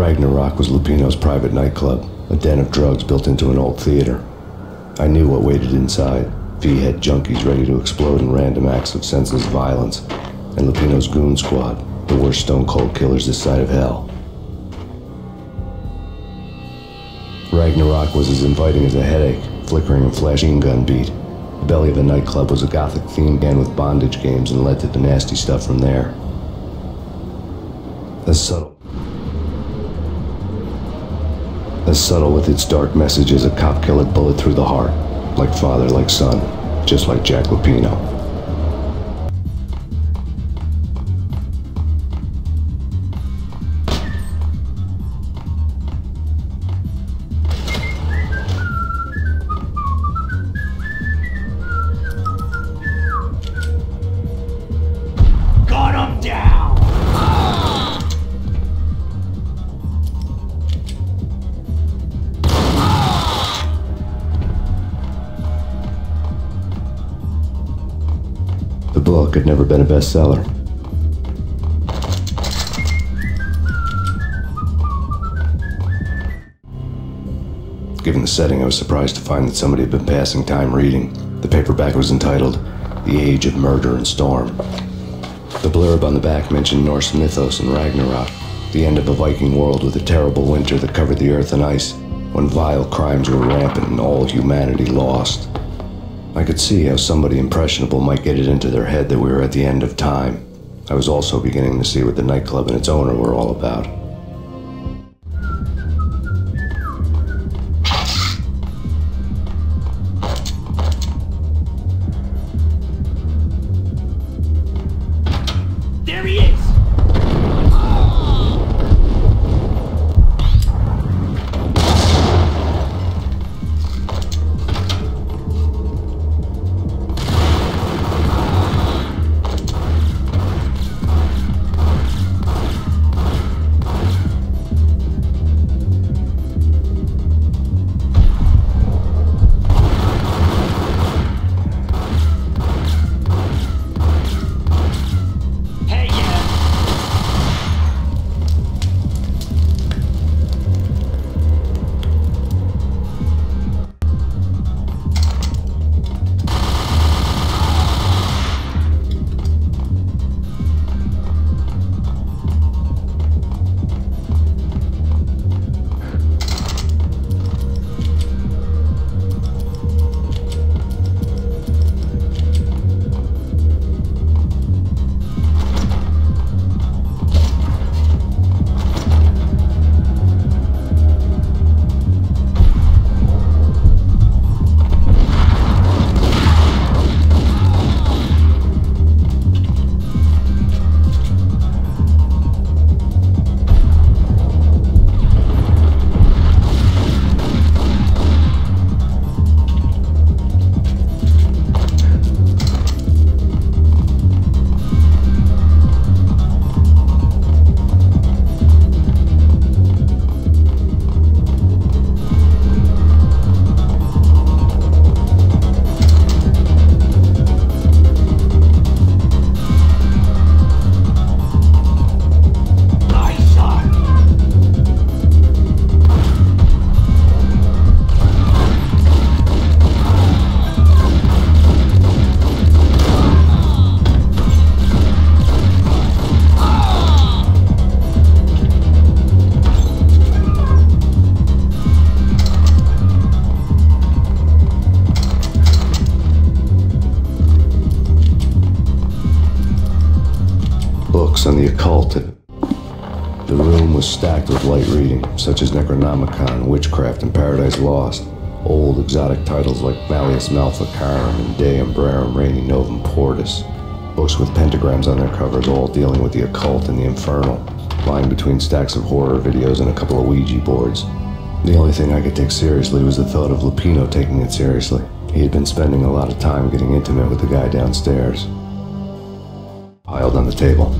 Ragnarok was Lupino's private nightclub, a den of drugs built into an old theater. I knew what waited inside. V-head junkies ready to explode in random acts of senseless violence, and Lupino's goon squad, the worst stone-cold killers this side of hell. Ragnarok was as inviting as a headache, flickering and flashing gun beat. The belly of the nightclub was a gothic theme began with bondage games and led to the nasty stuff from there. As subtle with its dark message as a cop-killer bullet through the heart. Like father, like son, just like Jack Lupino. Got him down! The book had never been a bestseller. Given the setting, I was surprised to find that somebody had been passing time reading. The paperback was entitled The Age of Murder and Storm. The blurb on the back mentioned Norse mythos and Ragnarok, the end of a Viking world with a terrible winter that covered the earth in ice, when vile crimes were rampant and all humanity lost. I could see how somebody impressionable might get it into their head that we were at the end of time. I was also beginning to see what the nightclub and its owner were all about. There he is! On the occult. The room was stacked with light reading, such as Necronomicon, Witchcraft, and Paradise Lost. Old exotic titles like Malleus Maleficarum and De Umbrarum Reini Novum Portus. Books with pentagrams on their covers, all dealing with the occult and the infernal, lying between stacks of horror videos and a couple of Ouija boards. The only thing I could take seriously was the thought of Lupino taking it seriously. He had been spending a lot of time getting intimate with the guy downstairs. Piled on the table.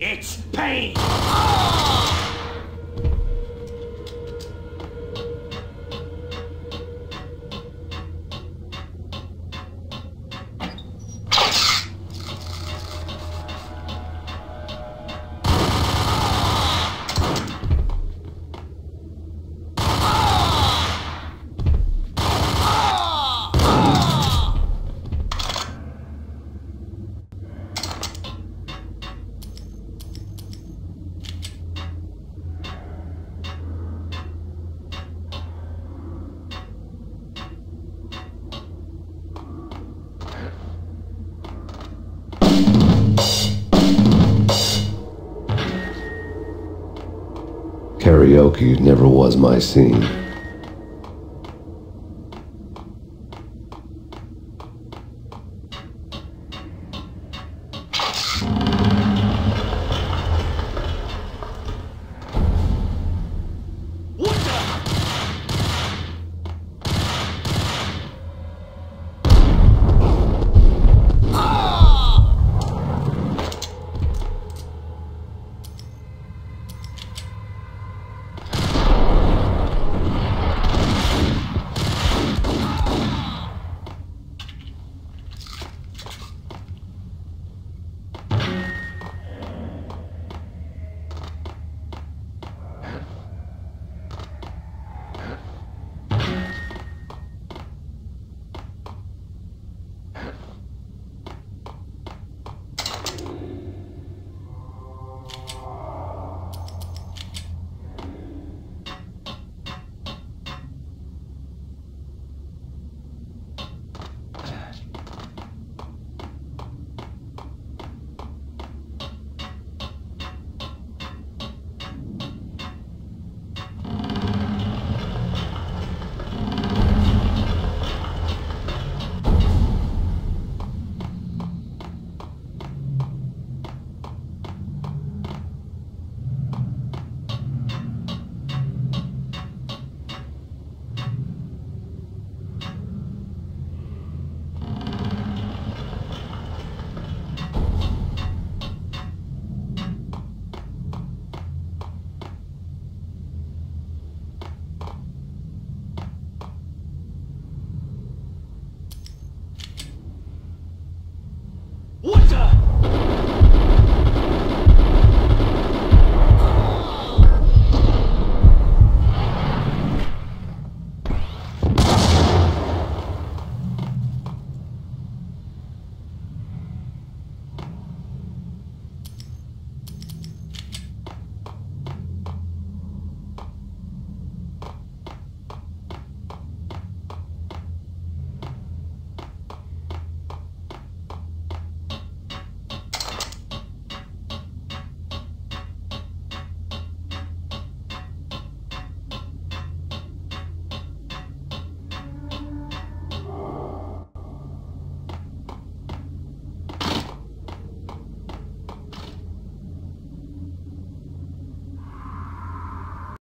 It's pain! Karaoke never was my scene.